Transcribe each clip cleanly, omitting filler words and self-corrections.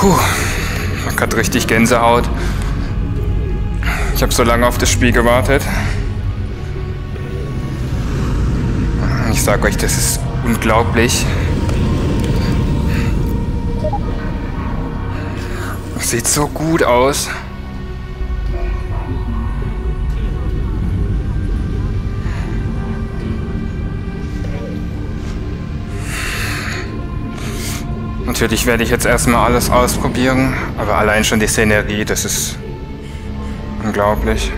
Puh, ich hatte richtig Gänsehaut. Ich habe so lange auf das Spiel gewartet. Ich sag euch, das ist unglaublich. Das sieht so gut aus. Natürlich werde ich jetzt erstmal alles ausprobieren, aber allein schon die Szenerie, das ist unglaublich.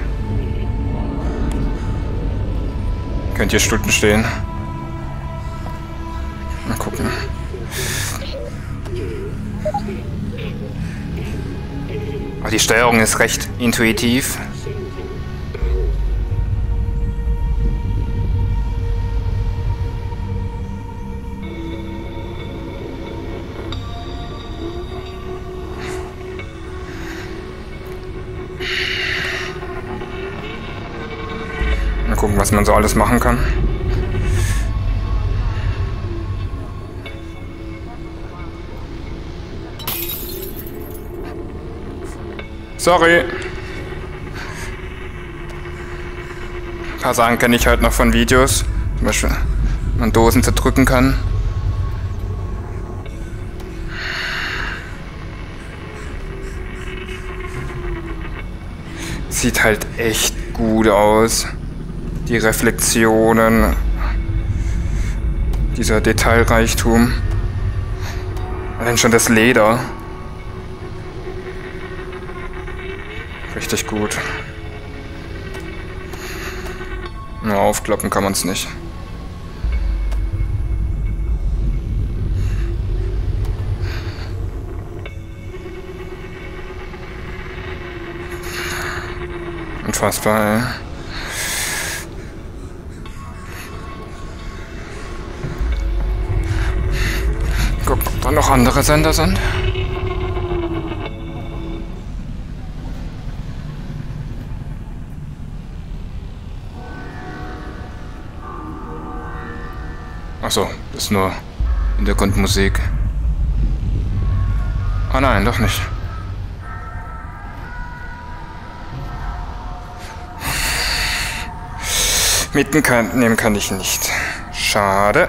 Könnt ihr Stunden stehen. Mal gucken. Aber die Steuerung ist recht intuitiv. Gucken, was man so alles machen kann. Sorry. Ein paar Sachen kenne ich halt noch von Videos. Zum Beispiel, wenn man Dosen zerdrücken kann. Sieht halt echt gut aus. Die Reflexionen, dieser Detailreichtum, allein schon das Leder, richtig gut. Nur aufklappen kann man es nicht. Unfassbar, ey. Dann noch andere Sender sind. Achso, das ist nur Hintergrundmusik. Ah nein, doch nicht. Mitnehmen kann ich nicht. Schade.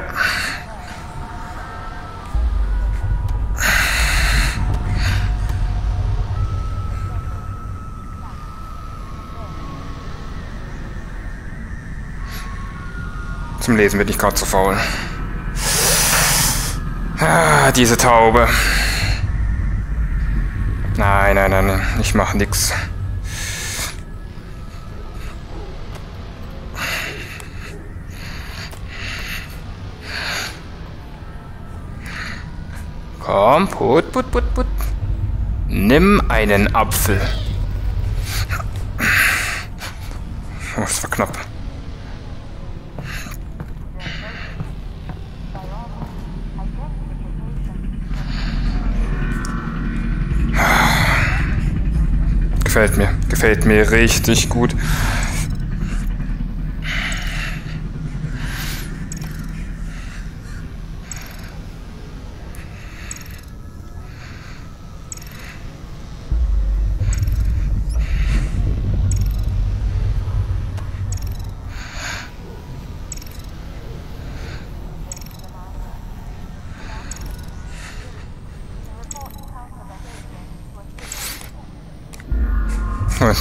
Zum Lesen bin ich gerade zu faul. Ah, diese Taube. Nein, nein, nein, nein. Ich mache nichts. Komm, put, put, put, put. Nimm einen Apfel. Oh, das war knapp. Gefällt mir richtig gut.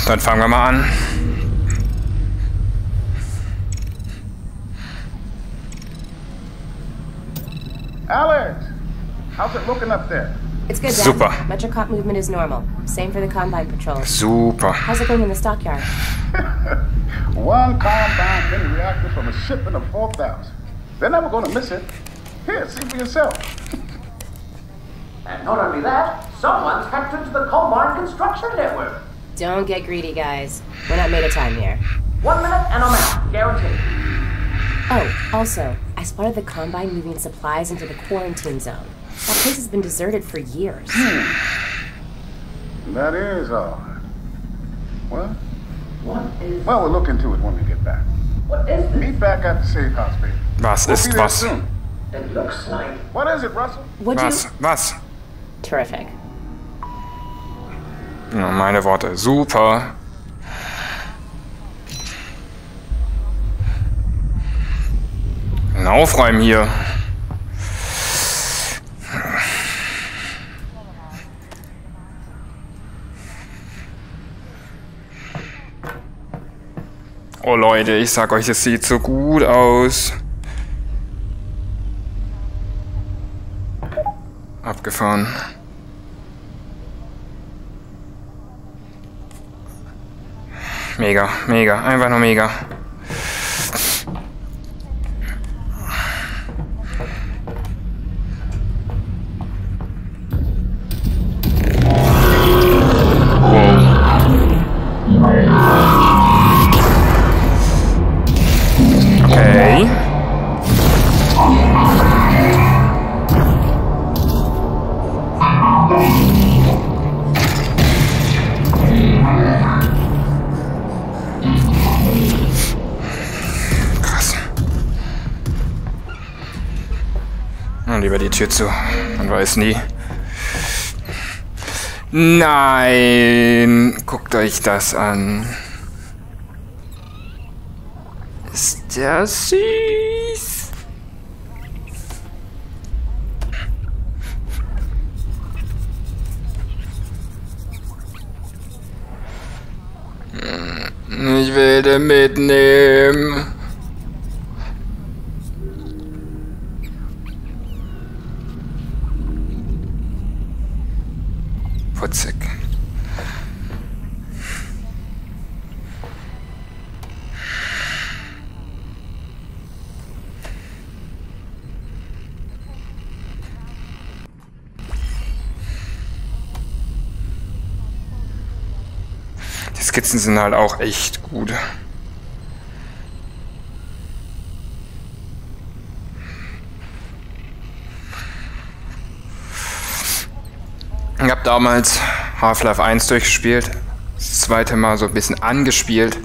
Dann fangen wir mal an. Alyx, how's it looking up there? It's good, Dad. Super. Metrocop movement is normal. Same for the Combine patrol. Super. How's it going in the stockyard? One Combine mini reactor from a shipment of 4,000. They're never going to miss it. Here, see for yourself. And not only that, someone's hacked into the Combine construction network. Don't get greedy, guys. We're not made of time here. 1 minute and I'm out. Guaranteed. Oh, also, I spotted the Combine moving supplies into the quarantine zone. That place has been deserted for years. That is odd. What is... Well, we'll look into it when we get back. What is this? Meet back at the safe house, baby. Was ist was? It looks like... What is it, Russell? What? Was? Was? Terrific. Meine Worte. Super. Aufräumen hier. Oh Leute, ich sag euch, das sieht so gut aus. Abgefahren. Mega, mega, einfach nur mega. Lieber die Tür zu. Man weiß nie. Nein! Guckt euch das an. Ist das süß? Ich will den mitnehmen. Putzig. Die Skizzen sind halt auch echt gut. Ich habe damals Half-Life 1 durchgespielt, das zweite Mal so ein bisschen angespielt.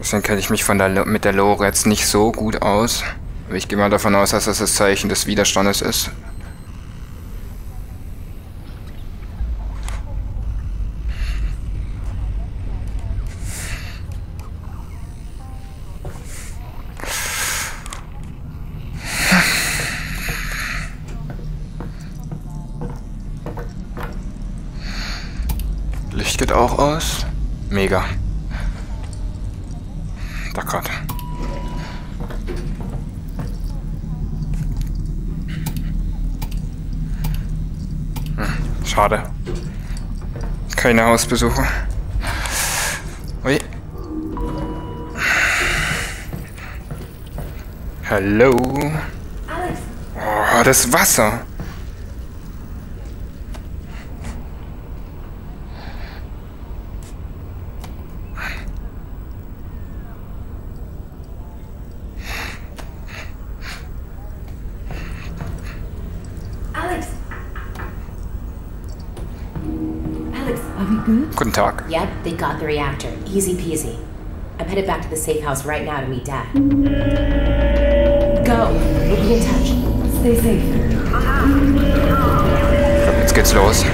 Deswegen kenne ich mich mit der Lore jetzt nicht so gut aus. Aber ich gehe mal davon aus, dass das Zeichen des Widerstandes ist. Geht auch aus. Mega. Da gerade. Hm, schade. Keine Hausbesuche. Ui. Hallo. Oh, das Wasser. Couldn't talk. Yep, they got the reactor. Easy peasy. I'm headed back to the safe house right now to meet Dad. Go. We'll be in touch. Stay safe. Jetzt geht's los.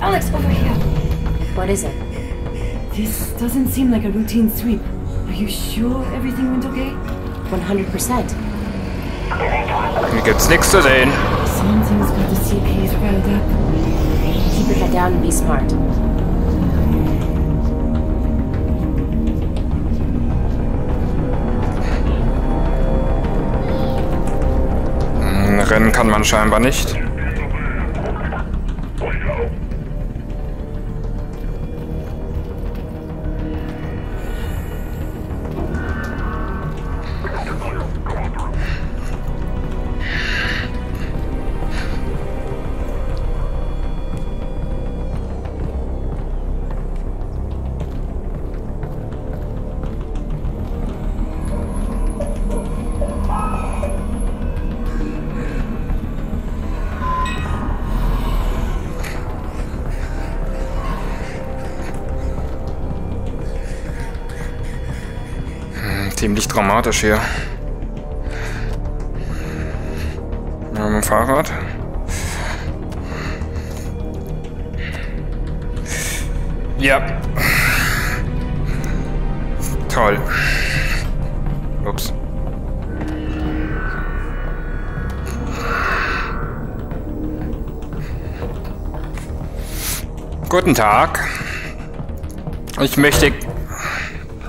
Alyx, over here. What is it? This doesn't seem like a routine sweep. Are you sure everything went okay? 100%. Hier gibt's nichts zu sehen. Something's got the CPs riled up. Keep your head down and be smart. Rennen kann man scheinbar nicht. ziemlich dramatisch hier. Wir haben ein Fahrrad. Ja. Toll. Ups. Guten Tag. Ich möchte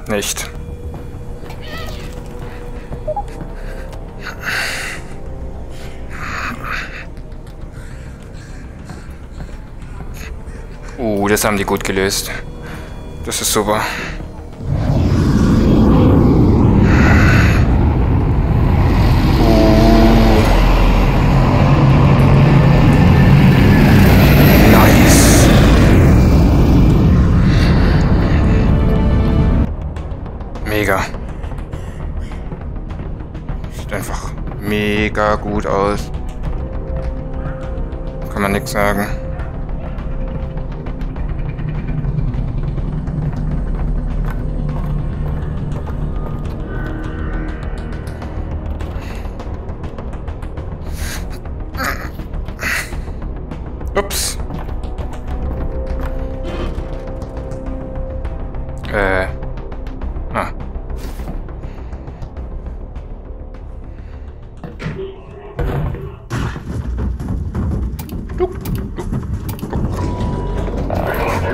nicht. Oh, das haben die gut gelöst. Das ist super. Sieht einfach mega gut aus. Kann man nichts sagen. Ups.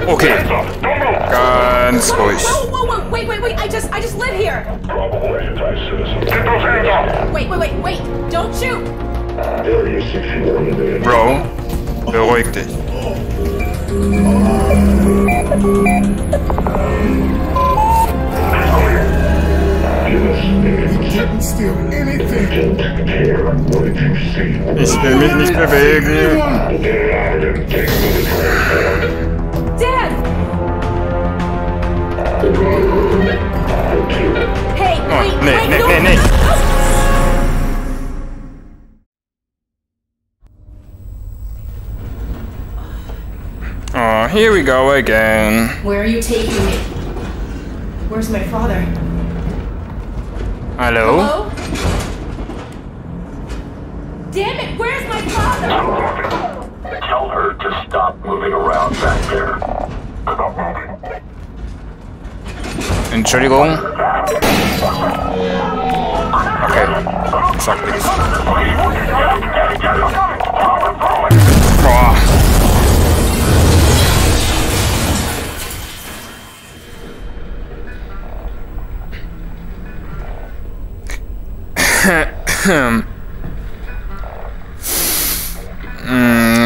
Okay. Ganz ruhig. Whoa, whoa, whoa, wait, I just live here. Probably anti-citizen. Get those hands off. Wait. Don't shoot. Bro, beruhig dich. Ich will mich nicht bewegen. Hey, wait, nee. Oh, here we go again. Where are you taking me? Where's my father? Hello? Damn it, where's my father? Tell her to stop moving around back there. Stop moving. Entschuldigung. Okay. Sag nichts. Boah.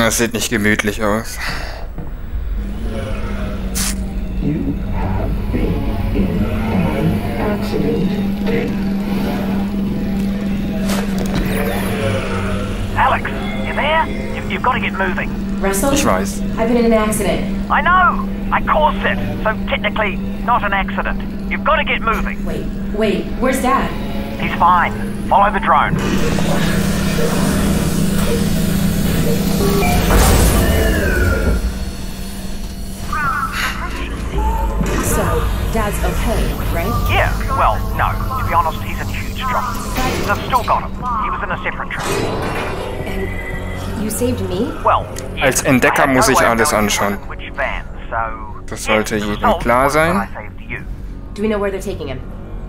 Das sieht nicht gemütlich aus. Alyx, you there? You've got to get moving. Russell? I've been in an accident. I know! I caused it, so technically not an accident. You've got to get moving. Wait, where's Dad? He's fine. Follow the drone. So... Dad's okay, right? Yeah, well, no. To be honest, he's in huge trouble. They've still got him. He was in a separate trip. And you saved me? Well, yes, als Entdecker muss ich alles anschauen. Das sollte jedem klar sein. Do we know where they're taking him?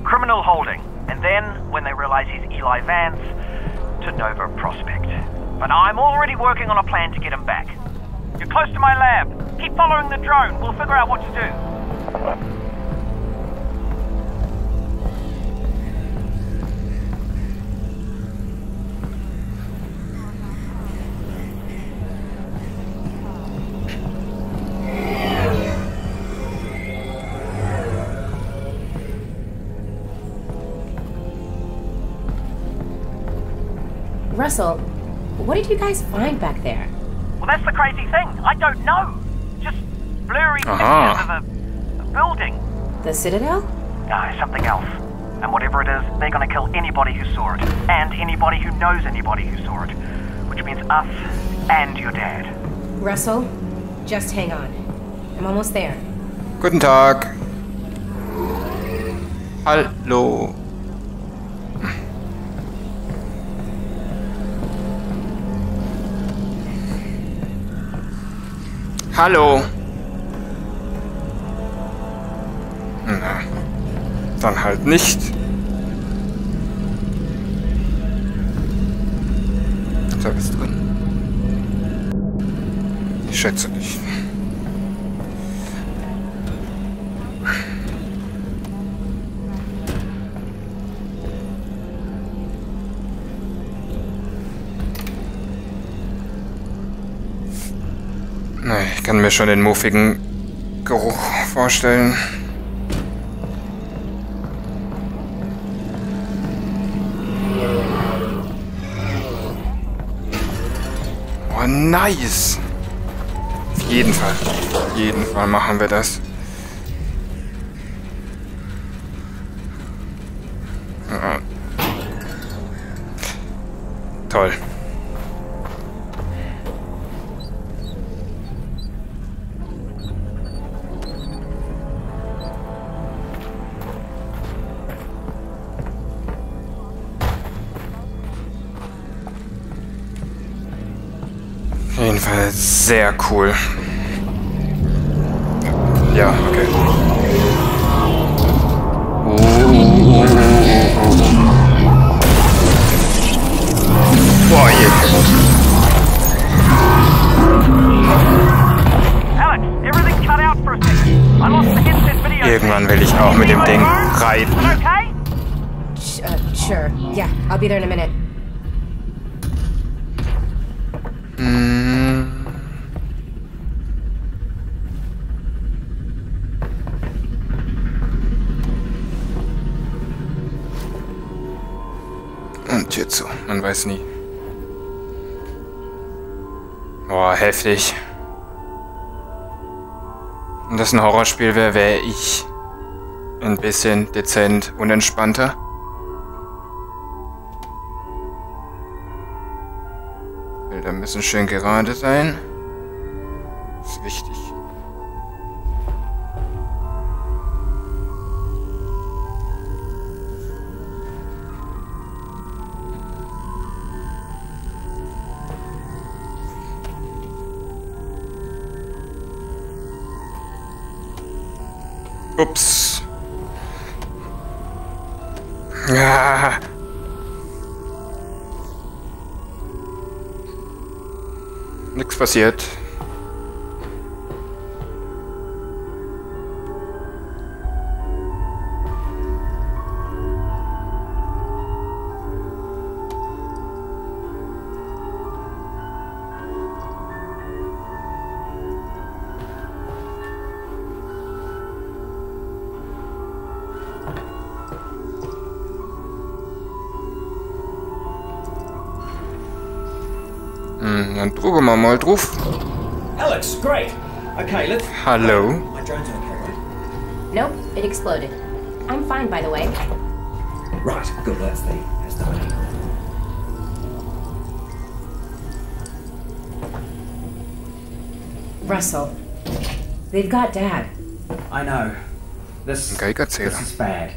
Criminal holding. And then, when they realize he's Eli Vance, to Nova Prospect. But I'm already working on a plan to get him back. You're close to my lab. Keep following the drone. We'll figure out what to do. Russell, what did you guys find back there? Well, that's the crazy thing. I don't know. Just blurry pictures of a building. The Citadel? No, something else. And whatever it is, they're going to kill anybody who saw it. And anybody who knows anybody who saw it. Which means us and your dad. Russell, just hang on. I'm almost there. Guten Tag. Hallo. Hallo. Na, dann halt nicht. Da ist drin. Ich schätze nicht. Ich kann mir schon den muffigen Geruch vorstellen. Oh, nice! Auf jeden Fall. Auf jeden Fall machen wir das. Ja. Toll. Sehr cool. Ja, okay. Boah, yeah. Irgendwann will ich auch mit dem Ding reiten. Sure. Yeah, I'll be there in a minute. Tür zu, man weiß nie. Boah, heftig. Wenn das ein Horrorspiel wäre, wäre ich ein bisschen dezent unentspannter. Bilder müssen schön gerade sein. Ist wichtig. Ups. Ah. Nichts passiert. Dann drücken wir mal drauf. Alyx, great. Okay, let's. Hello. My drone's okay, right? Nope, it exploded. I'm fine, by the way. Right, good. That's the. That's the way. Russell, they've got Dad. I know. This. Okay, this is bad.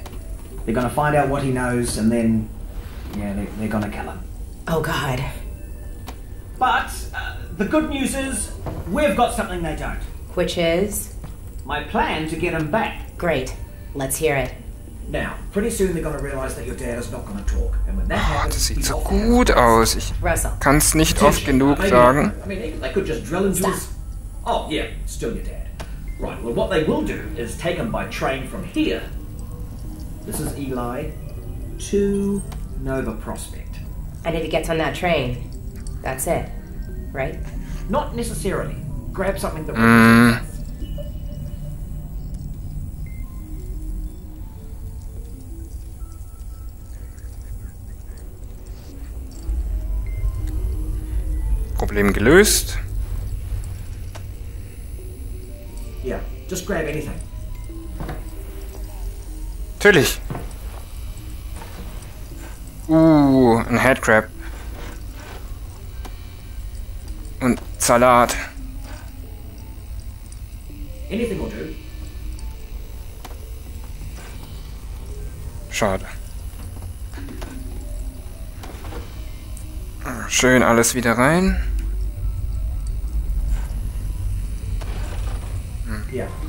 They're gonna find out what he knows, and then, yeah, they're gonna kill him. Oh God. But the good news is we've got something they don't. Which is? My plan to get him back. Great. Let's hear it. Now, pretty soon they're going to realize that your dad is not going to talk. And when that happens, das sieht so gut aus. Ich kann's nicht oft genug sagen. I mean, they could just drill into his... Oh, yeah, still your dad. Right, well, what they will do is take him by train from here. This is Eli to Nova Prospect. And if he gets on that train... That's it, right? Not necessarily. Grab something that Problem gelöst. Yeah, just grab anything. Natürlich. Ein Headcrab. Und Salat. Anything will do. Schade. Schön alles wieder rein.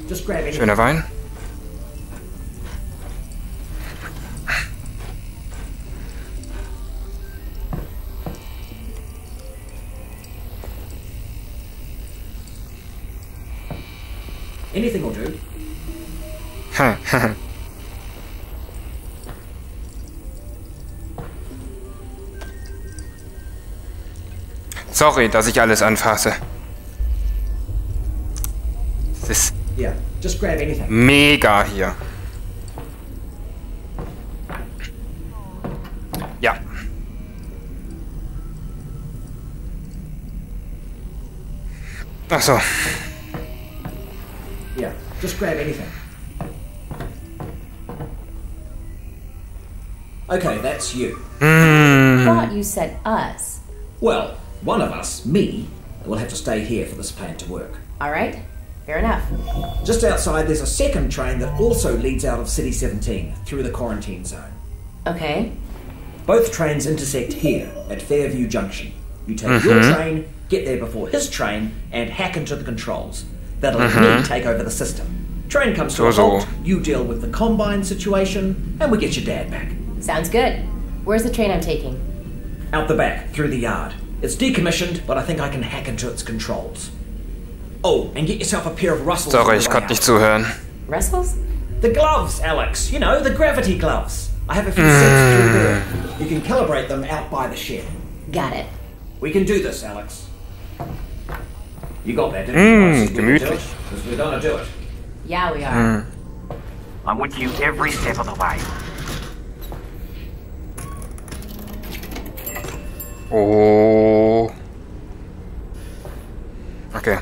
Just grab it. Schöner Wein. Anything will do. Sorry, dass ich alles anfasse. Das ist mega hier. Ja. Ach so. Just grab anything. Okay, that's you. I thought you said us. Well, one of us, me, will have to stay here for this plan to work. Alright, fair enough. Just outside there's a second train that also leads out of City 17 through the quarantine zone. Okay. Both trains intersect here at Fairview Junction. You take your train, get there before his train, and hack into the controls. That'll let me take over the system. Train comes to a halt, you deal with the Combine situation, and we get your dad back. Sounds good. Where's the train I'm taking? Out the back, through the yard. It's decommissioned, but I think I can hack into its controls. Oh, and get yourself a pair of Russell's. Sorry, ich konnte nicht zuhören. Russell's? The gloves, Alyx. You know, the gravity gloves. I have a few sets through there. You can calibrate them out by the shed. Got it. We can do this, Alyx. You got that, didn't you? Gemütlich. Because we're gonna do it. Yeah, we are. I'm with you every step of the way. Oh. Okay.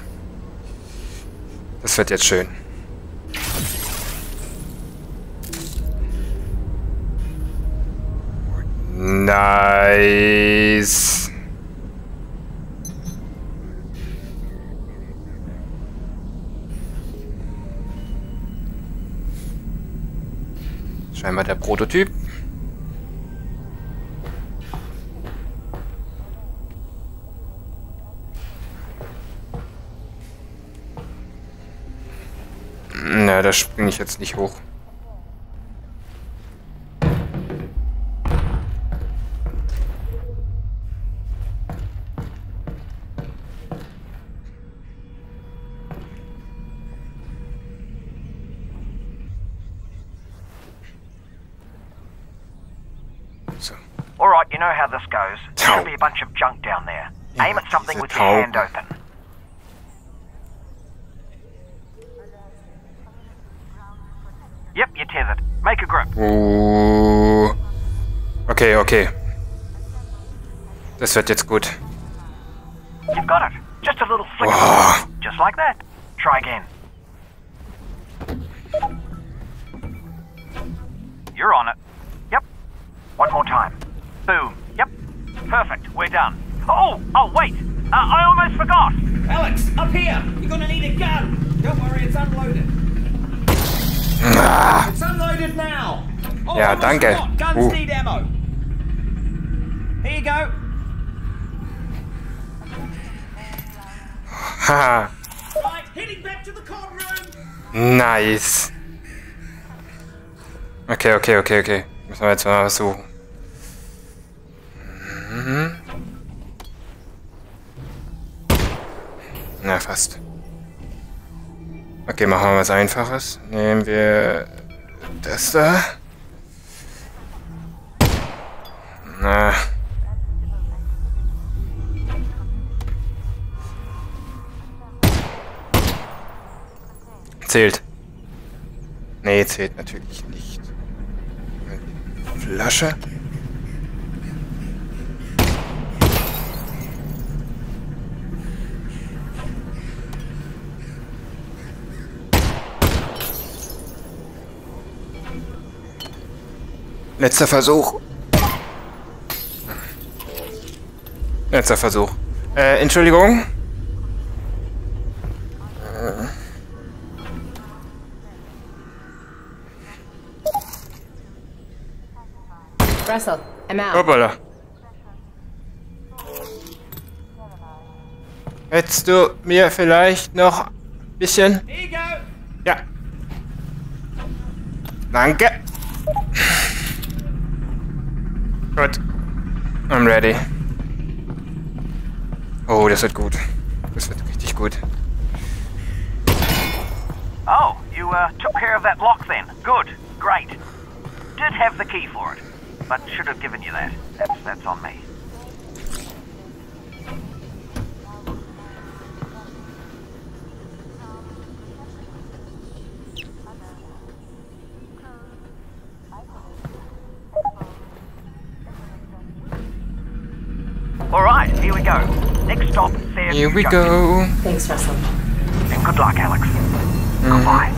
Das wird jetzt schön. Nice. Einmal der Prototyp. Na, da springe ich jetzt nicht hoch. How this goes. There could be a bunch of junk down there. Yeah, aim at something with your hand open. Yep, you're tethered. Make a grip. Ooh. Okay, okay. Das wird jetzt gut. You've got it. Just a little flick. Oh. Just like that. Try again. You're on it. Yep. One more time. Boom. Yep. Perfect. We're done. Oh! Oh, wait! I almost forgot! Alyx, up here! You're gonna need a gun! Don't worry, it's unloaded. It's unloaded now! Oh, yeah, danke. Guns need ammo. Here you go. Haha. Right, heading back to the comm room! Nice. Okay, okay, okay, okay. Müssen wir jetzt mal was suchen. Na, fast. Okay, machen wir was Einfaches. Nehmen wir das da. Na. Zählt. Nee, zählt natürlich nicht. Flasche. Letzter Versuch. Letzter Versuch. Entschuldigung. Russell, I'm out. Hoppala. Hättest du mir vielleicht noch ein bisschen... Ja. Danke. Good. I'm ready. Oh, das wird gut. Das wird richtig gut. Oh, you took care of that lock then. Good. Great. Did have the key for it, but should have given you that. That's on me. All right, here we go. Next stop, Fairview. Here we go. Thanks, Russell. And good luck, Alyx. Goodbye.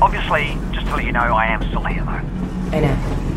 Obviously, just to let you know, I am still here, though. I know.